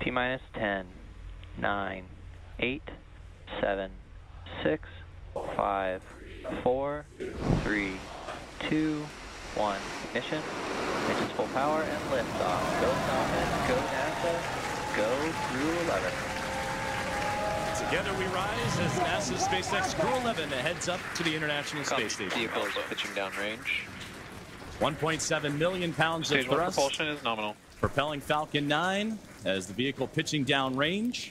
T-minus 10, 9, 8, 7, 6, 5, 4, 3, 2, 1. Ignition. Ignition's full power and liftoff. Go Falcon, go NASA, go Crew-11. Together we rise as NASA's SpaceX Crew-11 heads up to the International Space Station. Vehicles pitching downrange. 1.7 million pounds of thrust. Propulsion is nominal. Propelling Falcon 9 as the vehicle pitching downrange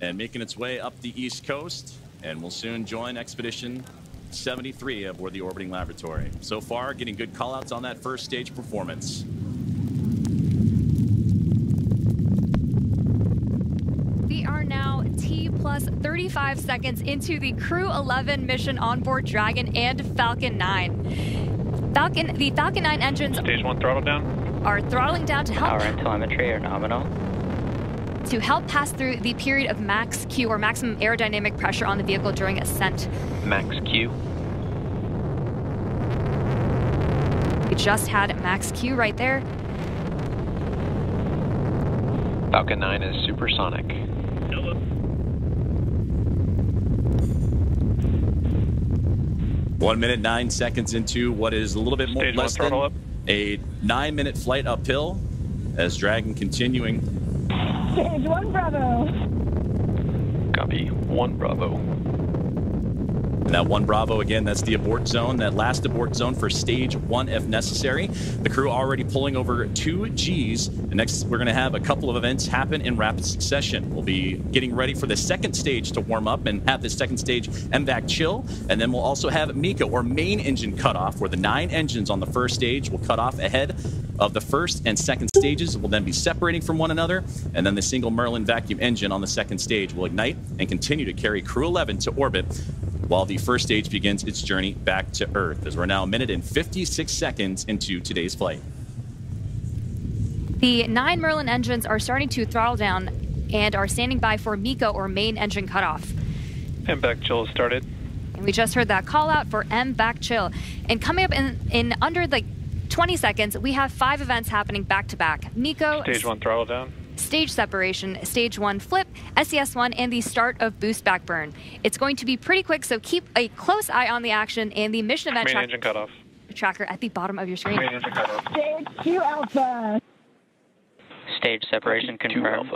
and making its way up the East Coast, and will soon join Expedition 73 aboard the orbiting laboratory. So far, getting good callouts on that first stage performance. Plus 35 seconds into the Crew-11 mission on board Dragon and Falcon 9. The Falcon 9 engines Stage 1 throttle down. Are throttling down to help. Power and telemetry are nominal. To help pass through the period of max Q, or maximum aerodynamic pressure on the vehicle during ascent. Max Q. We just had max Q right there. Falcon 9 is supersonic. One minute, 9 seconds into what is a little bit more less than a 9-minute flight uphill as Dragon continuing. Stage 1 Bravo. Copy, 1 Bravo. And that 1 Bravo, again, that's the abort zone, that last abort zone for stage 1 if necessary. The crew already pulling over 2 Gs. And next, we're going to have a couple of events happen in rapid succession. We'll be getting ready for the second stage to warm up and have the second stage MVAC chill. And then we'll also have MECO, or main engine cutoff, where the 9 engines on the first stage will cut off ahead of the first and second stages. Will then be separating from one another. And then the single Merlin vacuum engine on the second stage will ignite and continue to carry Crew-11 to orbit while the first stage begins its journey back to Earth, as we're now a minute and 56 seconds into today's flight. The 9 Merlin engines are starting to throttle down and are standing by for MECO, or main engine cutoff. MVAC chill has started. And we just heard that call out for MVAC chill. And coming up in under like 20 seconds, we have 5 events happening back to back. MECO, Stage 1 throttle down, stage separation, Stage 1 flip, SES-1, and the start of boost back burn. It's going to be pretty quick, so keep a close eye on the action and the mission event tracker at the bottom of your screen. Main engine cutoff. Stage 2 Alpha. Stage separation confirmed.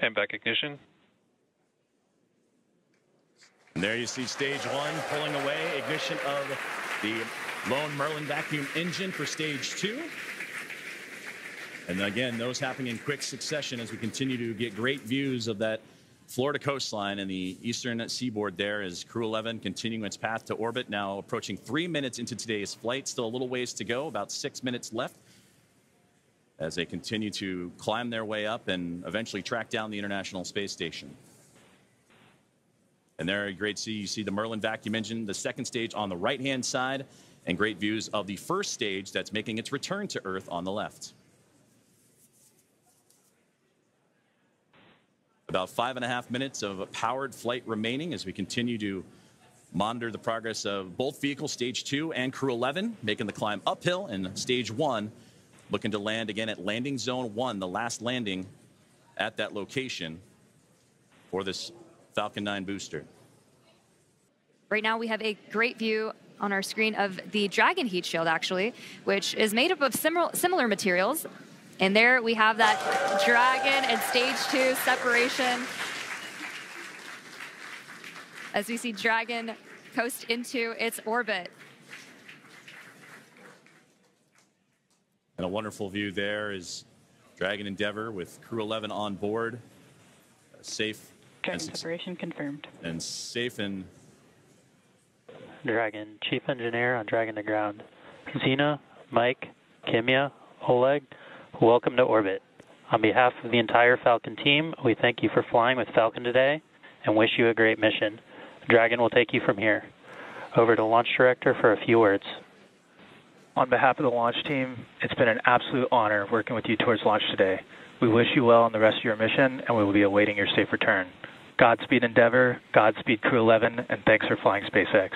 MVAC ignition. And there you see stage 1 pulling away. Ignition of the lone Merlin vacuum engine for stage 2. And again, those happening in quick succession as we continue to get great views of that Florida coastline and the eastern seaboard there as Crew-11 continuing its path to orbit, now approaching 3 minutes into today's flight. Still a little ways to go, about 6 minutes left, as they continue to climb their way up and eventually track down the International Space Station. And there, great see, you see the Merlin vacuum engine, the second stage on the right-hand side, and great views of the first stage that's making its return to Earth on the left. About 5.5 minutes of a powered flight remaining as we continue to monitor the progress of both vehicles, Stage 2 and Crew-11, making the climb uphill, and Stage 1 looking to land again at Landing Zone 1, the last landing at that location for this Falcon 9 booster. Right now we have a great view on our screen of the Dragon heat shield, actually, which is made up of similar materials. And there we have that Dragon and stage 2 separation. As we see Dragon coast into its orbit. And a wonderful view there is Dragon Endeavor with Crew-11 on board. Safe. Dragon separation confirmed. And safe and... Dragon, Chief Engineer on Dragon to ground. Zena, Mike, Kimiya, Oleg, welcome to orbit. On behalf of the entire Falcon team, we thank you for flying with Falcon today and wish you a great mission. Dragon will take you from here. Over to Launch Director for a few words. On behalf of the launch team, it's been an absolute honor working with you towards launch today. We wish you well on the rest of your mission, and we will be awaiting your safe return. Godspeed Endeavor, Godspeed Crew-11, and thanks for flying SpaceX.